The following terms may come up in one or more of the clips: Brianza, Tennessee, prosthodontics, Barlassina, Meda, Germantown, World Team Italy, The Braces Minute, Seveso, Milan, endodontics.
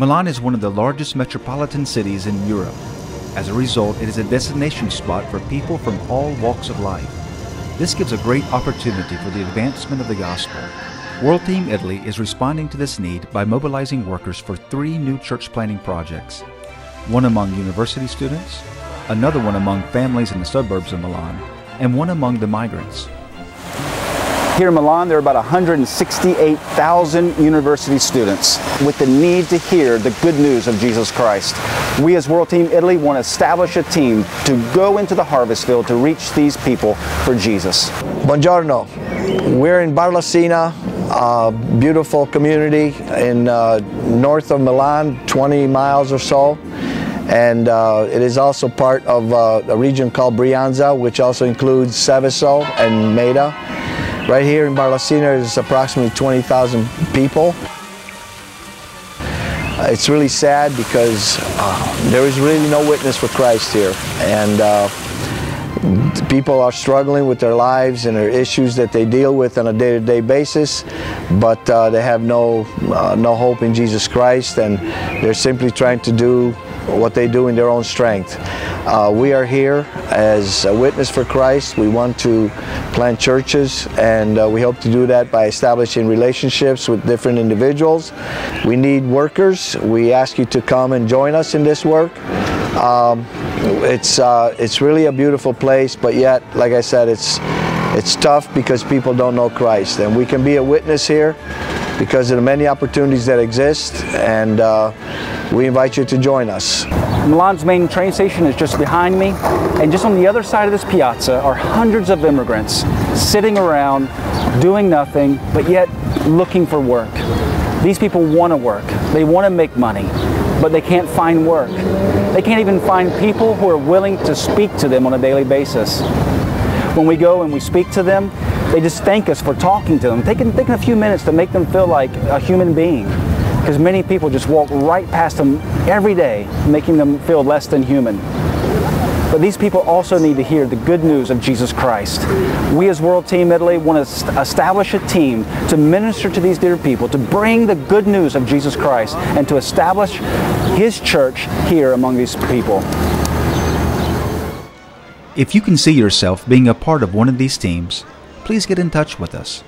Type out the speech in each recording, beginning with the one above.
Milan is one of the largest metropolitan cities in Europe. As a result, it is a destination spot for people from all walks of life. This gives a great opportunity for the advancement of the gospel. World Team Italy is responding to this need by mobilizing workers for 3 new church planting projects. One among university students, another one among families in the suburbs of Milan, and one among the migrants. Here in Milan, there are about 168,000 university students with the need to hear the good news of Jesus Christ. We as World Team Italy want to establish a team to go into the harvest field to reach these people for Jesus. Buongiorno. We're in Barlassina, a beautiful community in north of Milan, 20 miles or so. And it is also part of a region called Brianza, which also includes Seveso and Meda. Right here in Barlassina is approximately 20,000 people. It's really sad because there is really no witness for Christ here, and people are struggling with their lives and their issues that they deal with on a day-to-day basis, but they have no hope in Jesus Christ, and they're simply trying to do what they do in their own strength. We are here as a witness for Christ. We want to plant churches, and we hope to do that by establishing relationships with different individuals. We need workers. We ask you to come and join us in this work. It's really a beautiful place, but yet, like I said, it's tough because people don't know Christ, and we can be a witness here because of the many opportunities that exist, and we invite you to join us. Milan's main train station is just behind me, and just on the other side of this piazza are hundreds of immigrants sitting around doing nothing but yet looking for work. These people want to work, they want to make money, but they can't find work. They can't even find people who are willing to speak to them on a daily basis. When we go and we speak to them, they just thank us for talking to them, taking a few minutes to make them feel like a human being. Because many people just walk right past them every day, making them feel less than human. But these people also need to hear the good news of Jesus Christ. We as World Team Italy want to establish a team to minister to these dear people, to bring the good news of Jesus Christ, and to establish His church here among these people. If you can see yourself being a part of one of these teams, please get in touch with us.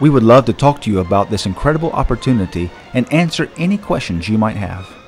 We would love to talk to you about this incredible opportunity and answer any questions you might have.